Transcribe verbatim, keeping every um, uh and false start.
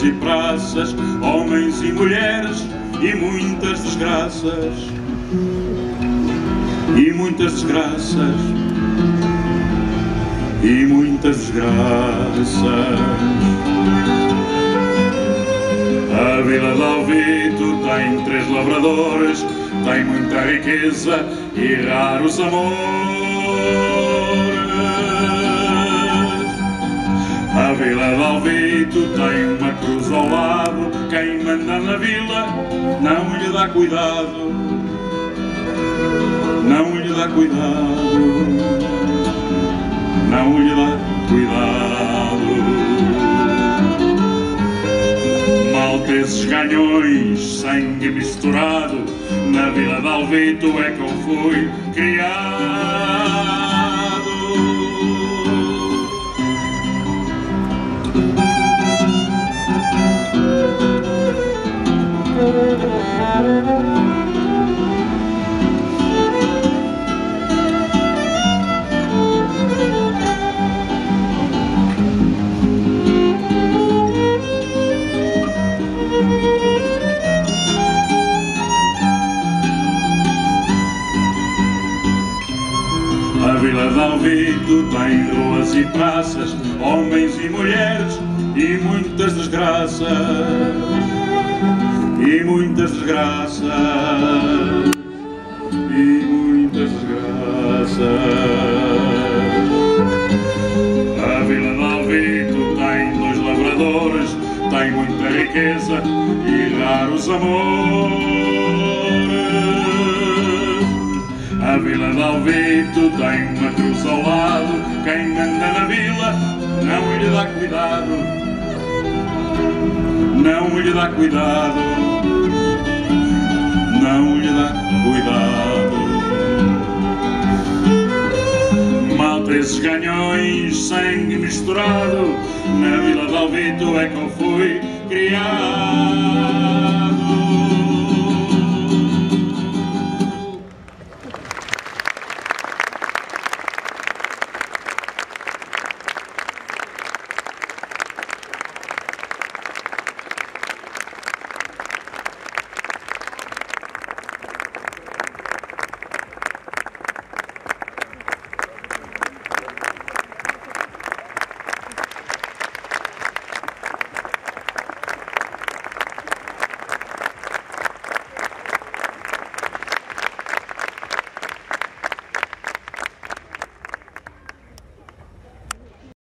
ruas e praças, homens e mulheres e muitas desgraças, e muitas desgraças, e muitas desgraças. A vila de Alvito tem três lavradores, tem muita riqueza e raros amores. A vila de Alvito tem uma cruz ao lado, quem manda na vila não lhe dá cuidado, não lhe dá cuidado, não lhe dá cuidado. Malteses, ganhões, sangue misturado, na vila de Alvito é que eu fui criado. A vila de Alvito tem ruas e praças, homens e mulheres e muitas desgraças, e muitas desgraças, e muitas desgraças. A vila de Alvito tem dois lavradores, tem muita riqueza e raros amores. A vila de Alvito tem uma cruz ao lado, quem manda na vila não lhe dá cuidado, não lhe dá cuidado, não lhe dá cuidado. Malteses, ganhões, sangue misturado, na vila de Alvito é que eu fui criado.